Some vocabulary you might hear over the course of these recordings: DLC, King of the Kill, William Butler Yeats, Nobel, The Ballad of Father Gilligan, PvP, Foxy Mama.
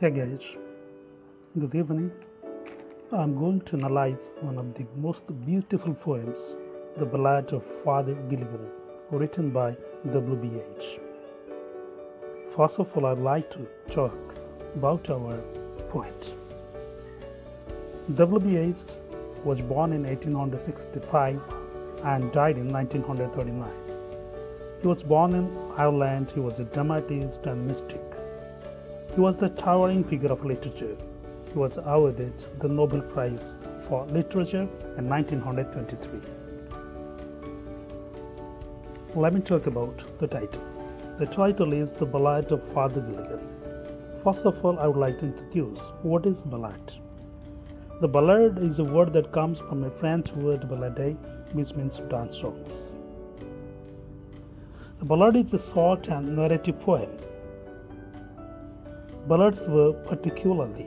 Hey guys, good evening. I'm going to analyze one of the most beautiful poems, The Ballad of Father Gilligan, written by WBH. First of all, I'd like to talk about our poet. WBH was born in 1865 and died in 1939. He was born in Ireland. He was a dramatist and mystic. He was the towering figure of literature. He was awarded the Nobel Prize for Literature in 1923. Let me talk about the title. The title is The Ballad of Father Gilligan. First of all, I would like to introduce what is ballad. The ballad is a word that comes from a French word ballade, which means dance songs. The ballad is a short and narrative poem. Ballads were particularly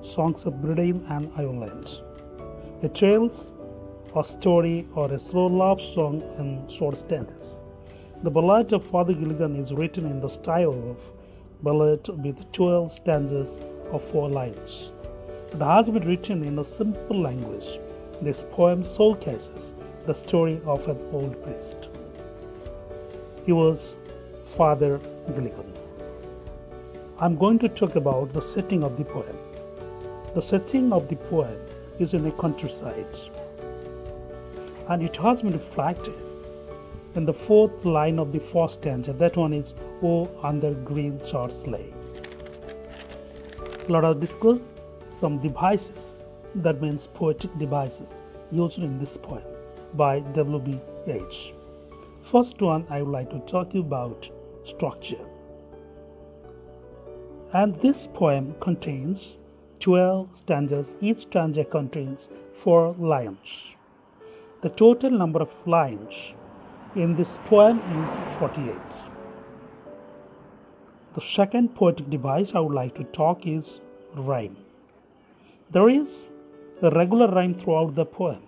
songs of Britain and Ireland. A tale, a story, or a slow love song in short stanzas. The Ballad of Father Gilligan is written in the style of ballad with 12 stanzas of 4 lines. It has been written in a simple language. This poem showcases the story of an old priest. He was Father Gilligan. I'm going to talk about the setting of the poem. The setting of the poem is in a countryside, and it has been reflected in the 4th line of the 4th stanza. That one is, "O under green shorts lay." Let us discuss some devices, that means poetic devices, used in this poem by WBH. First one, I would like to talk about structure. And this poem contains 12 stanzas. Each stanza contains 4 lines. The total number of lines in this poem is 48. The second poetic device I would like to talk is rhyme. There is a regular rhyme throughout the poem.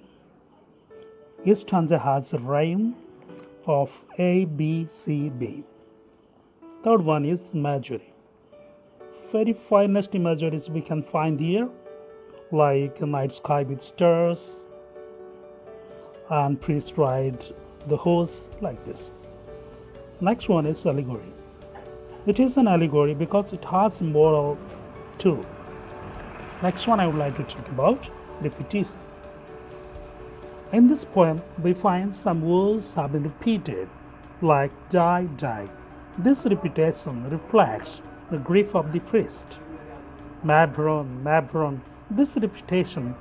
Each stanza has a rhyme of A, B, C, B. Third one is imagery. Very finest imageries we can find here, like a night sky with stars, and priest rides the horse, like this. Next one is allegory. It is an allegory because it has moral too. Next one I would like to talk about, repetition. In this poem, we find some words have been repeated, like die, die. This repetition reflects the grief of the priest. Mabron, Mabron. This repetition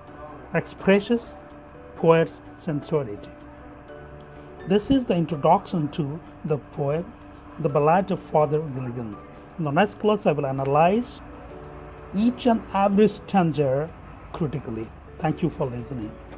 expresses poet's sensuality. This is the introduction to the poem, The Ballad of Father Gilligan. In the next class, I will analyze each and every stanza critically. Thank you for listening.